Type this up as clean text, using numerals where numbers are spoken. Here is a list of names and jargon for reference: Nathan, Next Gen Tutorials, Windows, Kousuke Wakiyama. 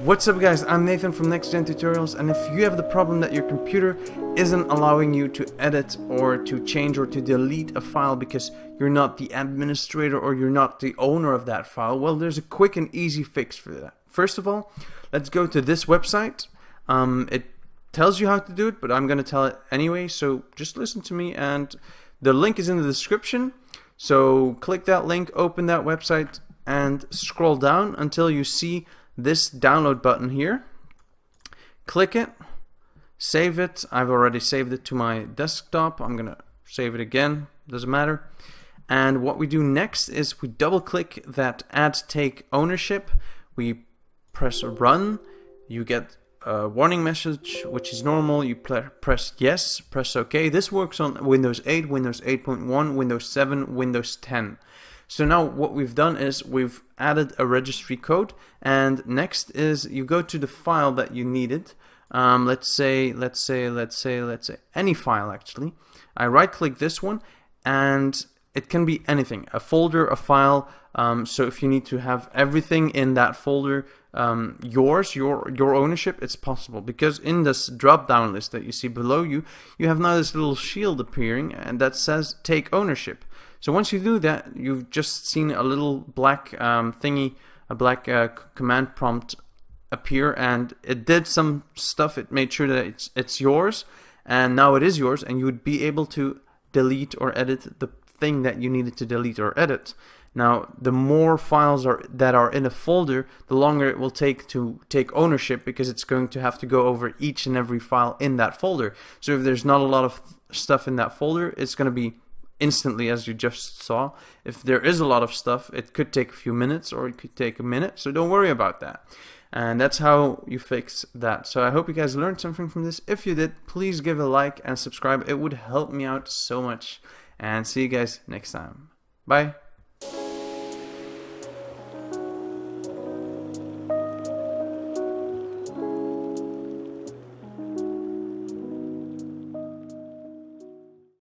What's up guys, I'm Nathan from Next Gen Tutorials, and if you have the problem that your computer isn't allowing you to edit or to change or to delete a file because you're not the administrator or you're not the owner of that file, well, there's a quick and easy fix for that. First of all, let's go to this website. It tells you how to do it, but I'm going to tell it anyway, so just listen to me, and the link is in the description. So click that link, open that website, and scroll down until you see this download button here. Click it, save it. I've already saved it to my desktop. I'm gonna save it again, doesn't matter. And what we do next is we double click that add take ownership, we press run, you get a warning message, which is normal. You press yes, press OK. This works on Windows 8, Windows 8.1, Windows 7, Windows 10. So now what we've done is we've added a registry code, and next is you go to the file that you needed. Let's say any file actually. I right click this one, and it can be anything, a folder, a file. So if you need to have everything in that folder yours, your ownership, it's possible, because in this drop down list that you see below you, you have now this little shield appearing and that says take ownership. So once you do that, you've just seen a little black thingy, a black command prompt appear, and it did some stuff. It made sure that it's yours, and now it is yours, and you would be able to delete or edit the thing that you needed to delete or edit. Now, the more files that are in a folder, the longer it will take to take ownership, because it's going to have to go over each and every file in that folder. So if there's not a lot of stuff in that folder, it's going to be instantly, as you just saw. If there is a lot of stuff, it could take a few minutes, or it could take a minute, so don't worry about that. And that's how you fix that. So I hope you guys learned something from this. If you did, please give a like and subscribe. It would help me out so much. And see you guys next time. Bye.